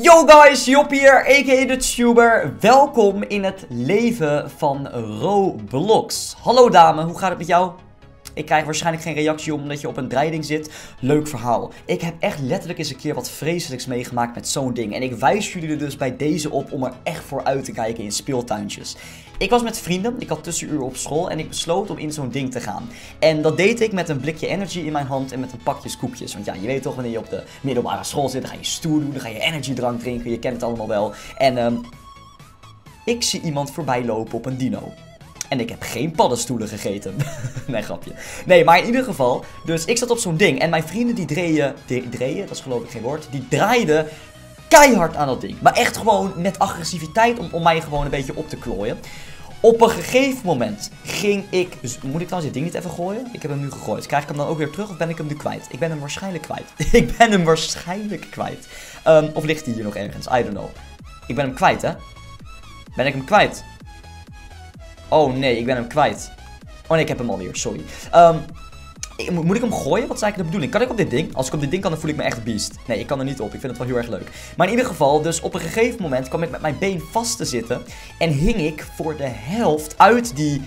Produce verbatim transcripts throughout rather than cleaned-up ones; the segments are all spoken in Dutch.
Yo guys, Job hier, a k a de tuber. Welkom in het leven van Roblox. Hallo dame, hoe gaat het met jou? Ik krijg waarschijnlijk geen reactie omdat je op een dreiding zit. Leuk verhaal. Ik heb echt letterlijk eens een keer wat vreselijks meegemaakt met zo'n ding. En ik wijs jullie er dus bij deze op om er echt voor uit te kijken in speeltuintjes. Ik was met vrienden, ik had tussenuren op school en ik besloot om in zo'n ding te gaan. En dat deed ik met een blikje energy in mijn hand en met een pakje koekjes. Want ja, je weet toch, wanneer je op de middelbare school zit, dan ga je stoer doen, dan ga je energydrank drinken, je kent het allemaal wel. En um, ik zie iemand voorbij lopen op een dino. En ik heb geen paddenstoelen gegeten. Nee, grapje. Nee, maar in ieder geval. Dus ik zat op zo'n ding. En mijn vrienden die dreeën... Dreeën? Dat is geloof ik geen woord. Die draaiden keihard aan dat ding. Maar echt gewoon met agressiviteit om, om mij gewoon een beetje op te klooien. Op een gegeven moment ging ik... Dus moet ik trouwens dit ding niet even gooien? Ik heb hem nu gegooid. Krijg ik hem dan ook weer terug of ben ik hem nu kwijt? Ik ben hem waarschijnlijk kwijt. ik ben hem waarschijnlijk kwijt. Um, of ligt hij hier nog ergens? I don't know. Ik ben hem kwijt, hè? Ben ik hem kwijt? Oh nee, ik ben hem kwijt. Oh nee, ik heb hem alweer, sorry. Um, ik, mo moet ik hem gooien? Wat is eigenlijk de bedoeling? Kan ik op dit ding? Als ik op dit ding kan, dan voel ik me echt beest. Nee, ik kan er niet op. Ik vind het wel heel erg leuk. Maar in ieder geval, dus op een gegeven moment kwam ik met mijn been vast te zitten. En hing ik voor de helft uit die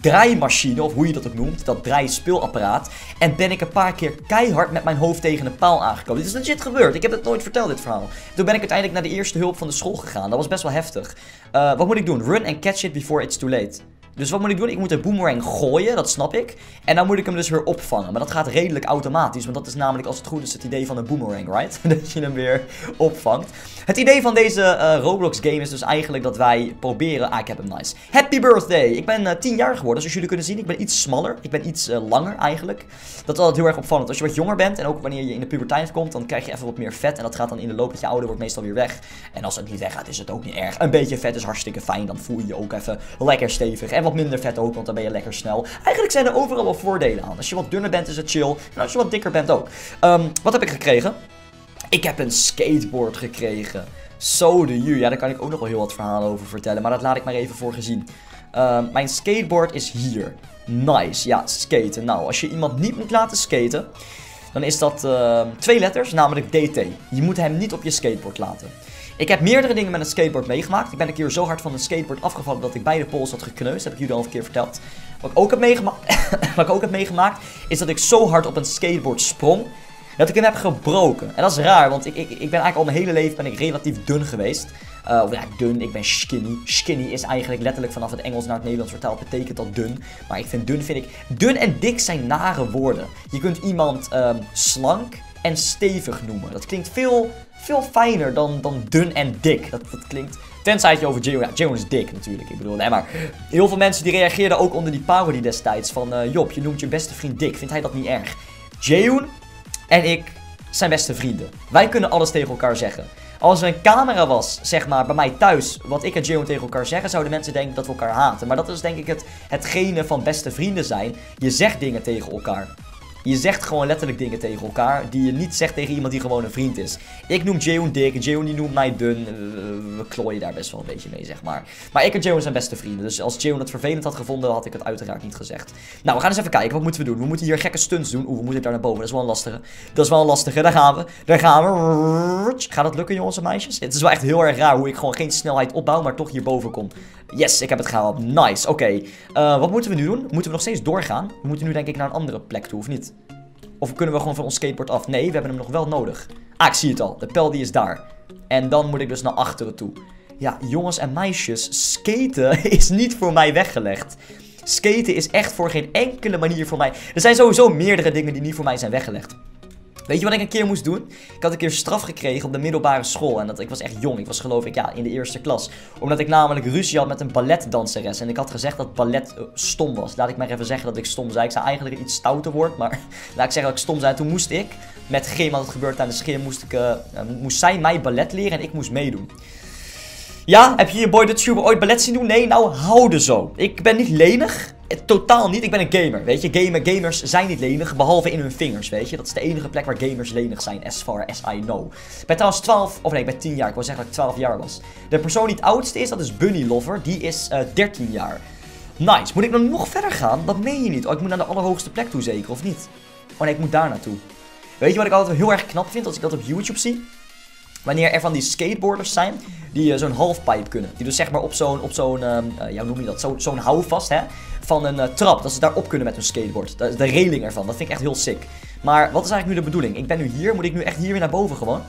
draaimachine, of hoe je dat ook noemt, dat draaispeelapparaat. En ben ik een paar keer keihard met mijn hoofd tegen een paal aangekomen. Dit is legit gebeurd. Ik heb het nooit verteld, dit verhaal. Toen ben ik uiteindelijk naar de eerste hulp van de school gegaan. Dat was best wel heftig. Uh, wat moet ik doen? Run and catch it before it's too late. Dus wat moet ik doen? Ik moet de boomerang gooien, dat snap ik. En dan moet ik hem dus weer opvangen. Maar dat gaat redelijk automatisch, want dat is namelijk als het goed is het idee van een boomerang, right? Dat je hem weer opvangt. Het idee van deze uh, Roblox game is dus eigenlijk dat wij proberen... Ah, ik heb hem, nice. Happy birthday! Ik ben uh, tien jaar geworden, zoals jullie kunnen zien. Ik ben iets smaller, ik ben iets uh, langer eigenlijk. Dat is altijd heel erg opvallend. Als je wat jonger bent en ook wanneer je in de puberteit komt, dan krijg je even wat meer vet. En dat gaat dan in de loop dat je ouder wordt meestal weer weg. En als het niet weggaat, is het ook niet erg. Een beetje vet is hartstikke fijn, dan voel je je ook even lekker stevig. En wat minder vet ook, want dan ben je lekker snel. Eigenlijk zijn er overal wel voordelen aan. Als je wat dunner bent is het chill. En als je wat dikker bent ook. Um, wat heb ik gekregen? Ik heb een skateboard gekregen. Zo de ju. Ja, daar kan ik ook nog wel heel wat verhalen over vertellen. Maar dat laat ik maar even voor gezien. Um, mijn skateboard is hier. Nice. Ja, skaten. Nou, als je iemand niet moet laten skaten, dan is dat uh, twee letters, namelijk D T. Je moet hem niet op je skateboard laten. Ik heb meerdere dingen met een skateboard meegemaakt. Ik ben een keer zo hard van een skateboard afgevallen dat ik beide pols had gekneusd. Heb ik jullie al een keer verteld. Wat ik ook heb meegemaakt, wat ik ook heb meegemaakt is dat ik zo hard op een skateboard sprong dat ik hem heb gebroken. En dat is raar, want ik, ik, ik ben eigenlijk al mijn hele leven ben ik relatief dun geweest. Uh, of ja, dun, ik ben skinny. Skinny is eigenlijk letterlijk vanaf het Engels naar het Nederlands vertaald, betekent dat dun. Maar ik vind dun, vind ik... Dun en dik zijn nare woorden. Je kunt iemand um, slank en stevig noemen. Dat klinkt veel, veel fijner dan, dan dun en dik. Dat, dat klinkt... Tenzij het je over Jeyhun... Ja, Jeyhun is dik natuurlijk. Ik bedoel, nee, maar heel veel mensen die reageerden ook onder die parody destijds van... Uh, Job, je noemt je beste vriend dik. Vindt hij dat niet erg? Jeyhun en ik zijn beste vrienden. Wij kunnen alles tegen elkaar zeggen. Als er een camera was, zeg maar, bij mij thuis, wat ik en Jeyhun tegen elkaar zeggen, zouden mensen denken dat we elkaar haten. Maar dat is denk ik het, hetgene van beste vrienden zijn. Je zegt dingen tegen elkaar. Je zegt gewoon letterlijk dingen tegen elkaar die je niet zegt tegen iemand die gewoon een vriend is. Ik noem Jeyhun dik, Jeyhun die noemt mij dun. We klooien daar best wel een beetje mee, zeg maar. Maar ik en Jeyhun zijn beste vrienden. Dus als Jeyhun het vervelend had gevonden, had ik het uiteraard niet gezegd. Nou, we gaan eens even kijken. Wat moeten we doen? We moeten hier gekke stunts doen. Oeh, we moeten daar naar boven. Dat is wel een lastige. Dat is wel een lastige. Daar gaan we. Daar gaan we. Gaat dat lukken, jongens en meisjes? Het is wel echt heel erg raar hoe ik gewoon geen snelheid opbouw, maar toch hierboven kom. Yes, ik heb het gehaald. Nice. Oké. Okay. Uh, wat moeten we nu doen? Moeten we nog steeds doorgaan? We moeten nu denk ik naar een andere plek toe, of niet? Of kunnen we gewoon van ons skateboard af? Nee, we hebben hem nog wel nodig. Ah, ik zie het al. De pijl die is daar. En dan moet ik dus naar achteren toe. Ja, jongens en meisjes, skaten is niet voor mij weggelegd. Skaten is echt voor geen enkele manier voor mij. Er zijn sowieso meerdere dingen die niet voor mij zijn weggelegd. Weet je wat ik een keer moest doen? Ik had een keer straf gekregen op de middelbare school. En dat, ik was echt jong. Ik was geloof ik ja, in de eerste klas. Omdat ik namelijk ruzie had met een balletdanseres. En ik had gezegd dat ballet uh, stom was. Laat ik maar even zeggen dat ik stom zei. Ik zou eigenlijk iets stouter worden. Maar laat ik zeggen dat ik stom zei. Toen moest ik, met gym had het gebeurd tijdens gym, moest, ik, uh, moest zij mij ballet leren en ik moest meedoen. Ja, heb je je boy de tuber ooit ballet zien doen? Nee, nou houden zo. Ik ben niet lenig. Totaal niet. Ik ben een gamer, weet je. Gamer, gamers zijn niet lenig, behalve in hun vingers, weet je. Dat is de enige plek waar gamers lenig zijn, as far as I know. Ik ben trouwens twaalf, of nee, ik ben tien jaar. Ik wil zeggen dat ik twaalf jaar was. De persoon die het oudste is, dat is Bunny Lover. Die is uh, dertien jaar. Nice. Moet ik dan nog verder gaan? Dat meen je niet. Oh, ik moet naar de allerhoogste plek toe zeker, of niet? Oh nee, ik moet daar naartoe. Weet je wat ik altijd heel erg knap vind als ik dat op YouTube zie? wanneer er van die skateboarders zijn die uh, zo'n halfpipe kunnen. Die dus zeg maar op zo'n, op zo'n, uh, ja, hoe noem je dat, zo'n zo'n houvast, hè, van een uh, trap, dat ze daarop kunnen met hun skateboard. De, de railing ervan, dat vind ik echt heel sick. Maar wat is eigenlijk nu de bedoeling? Ik ben nu hier, moet ik nu echt hier weer naar boven gewoon?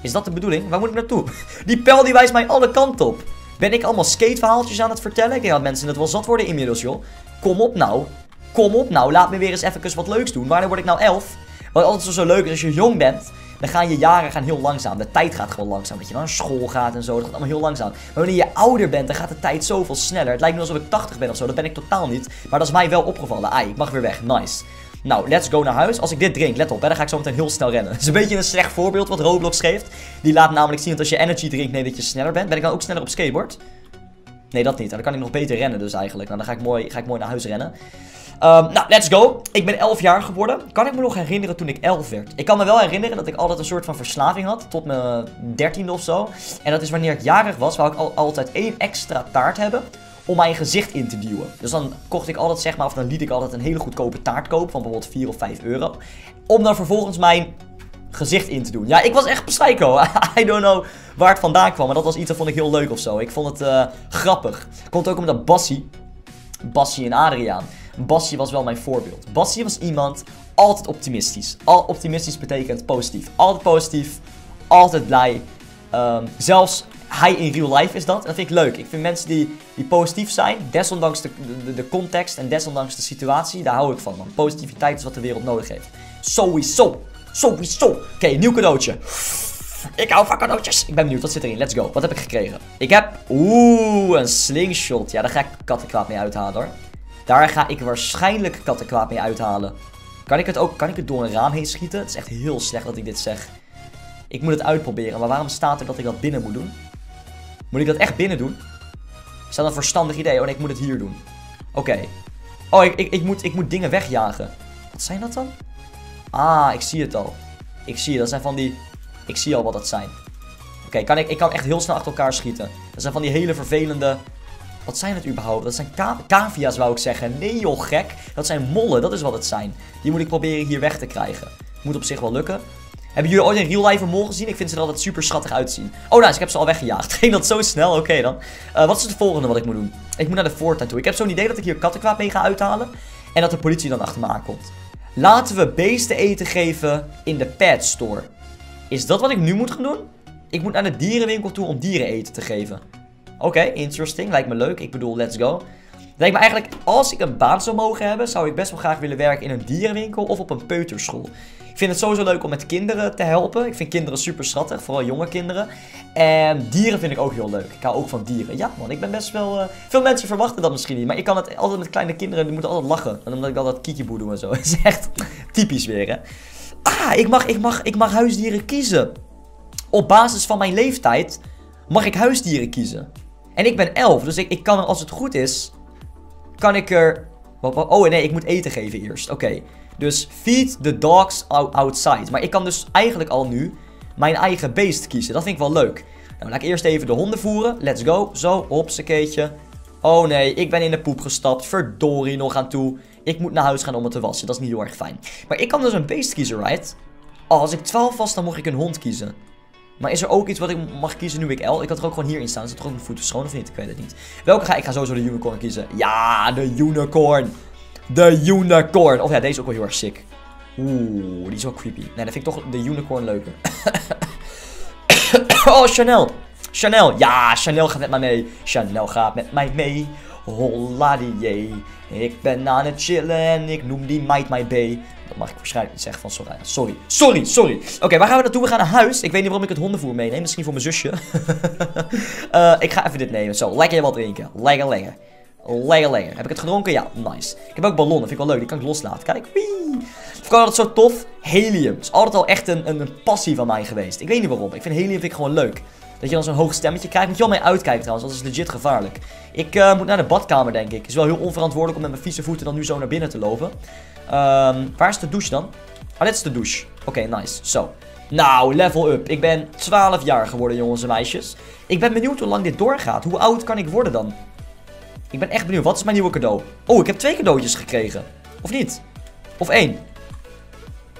Is dat de bedoeling? Waar moet ik naartoe? Die pijl die wijst mij alle kanten op. Ben ik allemaal skateverhaaltjes aan het vertellen? Ik denk dat mensen het wel zat worden inmiddels, joh. Kom op nou. Kom op nou. Laat me weer eens even wat leuks doen. Wanneer word ik nou elf? Wat altijd zo leuk is, als je jong bent, dan gaan je jaren gaan heel langzaam. De tijd gaat gewoon langzaam. Dat je naar school gaat en zo. Dat gaat allemaal heel langzaam. Maar wanneer je ouder bent, dan gaat de tijd zoveel sneller. Het lijkt nu alsof ik tachtig ben of zo. Dat ben ik totaal niet. Maar dat is mij wel opgevallen. Ai, ik mag weer weg. Nice. Nou, let's go naar huis. Als ik dit drink, let op, hè, dan ga ik zo meteen heel snel rennen. Het is een beetje een slecht voorbeeld wat Roblox geeft. Die laat namelijk zien dat als je energy drinkt, nee, dat je sneller bent. Ben ik dan ook sneller op skateboard? Nee, dat niet. Dan kan ik nog beter rennen dus eigenlijk. Nou, dan ga ik mooi, ga ik mooi naar huis rennen. Um, nou, let's go. Ik ben elf jaar geworden. Kan ik me nog herinneren toen ik elf werd? Ik kan me wel herinneren dat ik altijd een soort van verslaving had. Tot mijn dertiende of zo. En dat is wanneer ik jarig was, wou ik al, altijd één extra taart hebben om mijn gezicht in te duwen. Dus dan kocht ik altijd, zeg maar, of dan liet ik altijd een hele goedkope taart kopen van bijvoorbeeld vier of vijf euro. Om dan vervolgens mijn gezicht in te doen. Ja, ik was echt psycho. I don't know waar het vandaan kwam. Maar dat was iets dat vond ik heel leuk of zo. Ik vond het uh, grappig. Komt ook omdat Bassie, Bassie en Adriaan. Bassie was wel mijn voorbeeld. Bassie was iemand altijd optimistisch. Al optimistisch betekent positief. Altijd positief. Altijd blij. Um, zelfs hij in real life is dat. En dat vind ik leuk. Ik vind mensen die, die positief zijn, desondanks de, de, de context en desondanks de situatie, daar hou ik van. Want positiviteit is wat de wereld nodig heeft. Sowieso. Sowieso. Oké, okay, nieuw cadeautje. Ik hou van cadeautjes. Ik ben benieuwd, wat zit erin? Let's go. Wat heb ik gekregen? Ik heb... Oeh, een slingshot. Ja, daar ga ik kattenkwaad mee uithalen hoor. Daar ga ik waarschijnlijk kattenkwaad mee uithalen. Kan ik het ook... Kan ik het door een raam heen schieten? Het is echt heel slecht dat ik dit zeg. Ik moet het uitproberen. Maar waarom staat er dat ik dat binnen moet doen? Moet ik dat echt binnen doen? Is dat een verstandig idee? Oh nee, ik moet het hier doen. Oké. Okay. Oh, ik, ik, ik, moet, ik moet dingen wegjagen. Wat zijn dat dan? Ah, ik zie het al. Ik zie het. Dat zijn van die... Ik zie al wat dat zijn. Oké, okay, kan ik, ik kan echt heel snel achter elkaar schieten. Dat zijn van die hele vervelende... Wat zijn het überhaupt? Dat zijn cavia's, wou ik zeggen. Nee joh, gek. Dat zijn mollen, dat is wat het zijn. Die moet ik proberen hier weg te krijgen. Moet op zich wel lukken. Hebben jullie ooit in real life een mol gezien? Ik vind ze er altijd super schattig uitzien. Oh, nice, ik heb ze al weggejaagd. Ging dat zo snel? Oké okay, dan. Uh, wat is het volgende wat ik moet doen? Ik moet naar de voortuin toe. Ik heb zo'n idee dat ik hier kattenkwaad mee ga uithalen. En dat de politie dan achter me aankomt. Laten we beesten eten geven in de pet store. Is dat wat ik nu moet gaan doen? Ik moet naar de dierenwinkel toe om dieren eten te geven. Oké, okay, interesting. Lijkt me leuk. Ik bedoel, let's go. Lijkt me eigenlijk, als ik een baan zou mogen hebben, zou ik best wel graag willen werken in een dierenwinkel of op een peuterschool. Ik vind het sowieso leuk om met kinderen te helpen. Ik vind kinderen super schattig, vooral jonge kinderen. En dieren vind ik ook heel leuk. Ik hou ook van dieren. Ja man, ik ben best wel... Uh... Veel mensen verwachten dat misschien niet, maar ik kan het altijd met kleine kinderen, die moeten altijd lachen. En omdat ik altijd kikiboe doe en zo. Dat is echt typisch weer, hè. Ah, ik mag, ik mag, ik mag huisdieren kiezen. Op basis van mijn leeftijd mag ik huisdieren kiezen. En ik ben elf, dus ik, ik kan er, als het goed is... Kan ik er... Oh nee, ik moet eten geven eerst. Oké. Okay. Dus feed the dogs outside. Maar ik kan dus eigenlijk al nu mijn eigen beest kiezen. Dat vind ik wel leuk. Nou, laat ik eerst even de honden voeren. Let's go. Zo, hopsakeetje. Oh nee, ik ben in de poep gestapt. Verdorie nog aan toe. Ik moet naar huis gaan om het te wassen. Dat is niet heel erg fijn. Maar ik kan dus een beest kiezen, right? Oh, als ik twaalf was, dan mocht ik een hond kiezen. Maar is er ook iets wat ik mag kiezen nu ik L? Ik had er ook gewoon hierin staan. Is dat toch ook mijn voeten schoon of niet? Ik weet het niet. Welke ga ik? Ik ga sowieso de unicorn kiezen. Ja, de unicorn. De unicorn. Of ja, deze is ook wel heel erg sick. Oeh, die is wel creepy. Nee, dat vind ik toch de unicorn leuker. Oh, Chanel. Chanel. Ja, Chanel gaat met mij mee. Chanel gaat met mij mee. Holla die jee. Ik ben aan het chillen en ik noem die meid mij B. Dat mag ik waarschijnlijk niet zeggen van Soraya. Sorry, sorry, sorry. Oké, okay, waar gaan we naartoe? We gaan naar huis. Ik weet niet waarom ik het hondenvoer meeneem. Misschien voor mijn zusje. uh, ik ga even dit nemen. Zo, lekker wat drinken. Lekker, lekker. Lekker, lekker. Heb ik het gedronken? Ja, nice. Ik heb ook ballonnen. Vind ik wel leuk. Die kan ik loslaten. Kijk. Wee. Vind ik altijd zo tof. Helium. Is altijd al echt een, een, een passie van mij geweest. Ik weet niet waarom. Ik vind helium vind ik gewoon leuk. Dat je dan zo'n hoog stemmetje krijgt. Moet je wel mee uitkijken trouwens, dat is legit gevaarlijk. Ik uh, moet naar de badkamer, denk ik. Het is wel heel onverantwoordelijk om met mijn vieze voeten dan nu zo naar binnen te lopen. Um, waar is de douche dan? Ah, dit is de douche. Oké, okay, nice. Zo. Nou, level up. Ik ben twaalf jaar geworden, jongens en meisjes. Ik ben benieuwd hoe lang dit doorgaat. Hoe oud kan ik worden dan? Ik ben echt benieuwd. Wat is mijn nieuwe cadeau? Oh, ik heb twee cadeautjes gekregen. Of niet? Of één?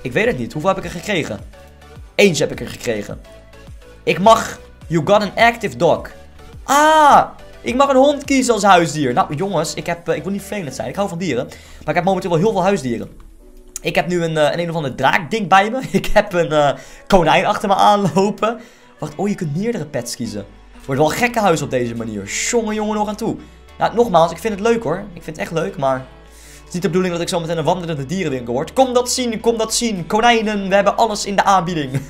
Ik weet het niet. Hoeveel heb ik er gekregen? Eentje heb ik er gekregen. Ik mag... You got an active dog. Ah! Ik mag een hond kiezen als huisdier. Nou, jongens, ik, heb, uh, ik wil niet vervelend zijn. Ik hou van dieren. Maar ik heb momenteel wel heel veel huisdieren. Ik heb nu een, uh, een, een of ander draakding bij me. Ik heb een uh, konijn achter me aanlopen. Wacht, oh, je kunt meerdere pets kiezen. Wordt wel een gekke huis op deze manier. Jongen, jongen, nog aan toe. Nou, nogmaals, ik vind het leuk hoor. Ik vind het echt leuk, maar... Het is niet de bedoeling dat ik zo meteen een wandelende dierenwinkel word. Kom dat zien, kom dat zien. Konijnen, we hebben alles in de aanbieding.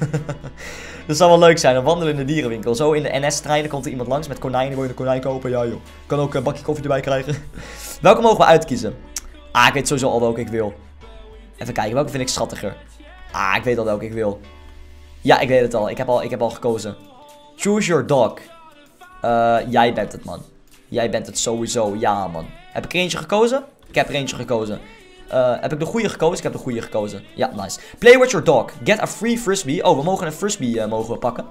Dat zou wel leuk zijn, een wandelende dierenwinkel. Zo in de N S-treinen komt er iemand langs met konijnen. Wil je een konijn kopen? Ja joh. Kan ook een bakje koffie erbij krijgen. Welke mogen we uitkiezen? Ah, ik weet sowieso al welke ik wil. Even kijken, welke vind ik schattiger? Ah, ik weet al welke ik wil. Ja, ik weet het al. Ik heb al, ik heb al gekozen. Choose your dog. Uh, jij bent het, man. Jij bent het sowieso. Ja, man. Heb ik er eentje gekozen? Ik heb er eentje gekozen. Uh, heb ik de goede gekozen? Ik heb de goede gekozen. Ja, nice. Play with your dog. Get a free frisbee. Oh, we mogen een frisbee uh, mogen we pakken.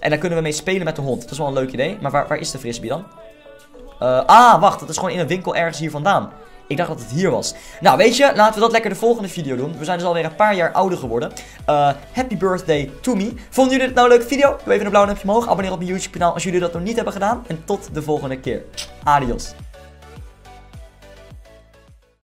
En daar kunnen we mee spelen met de hond. Dat is wel een leuk idee. Maar waar, waar is de frisbee dan? Uh, ah, wacht. Dat is gewoon in een winkel ergens hier vandaan. Ik dacht dat het hier was. Nou, weet je, laten we dat lekker de volgende video doen. We zijn dus alweer een paar jaar ouder geworden. Uh, happy birthday to me. Vonden jullie dit nou een leuke video? Doe even een blauw duimpje omhoog. Abonneer op mijn YouTube kanaal als jullie dat nog niet hebben gedaan. En tot de volgende keer. Adios.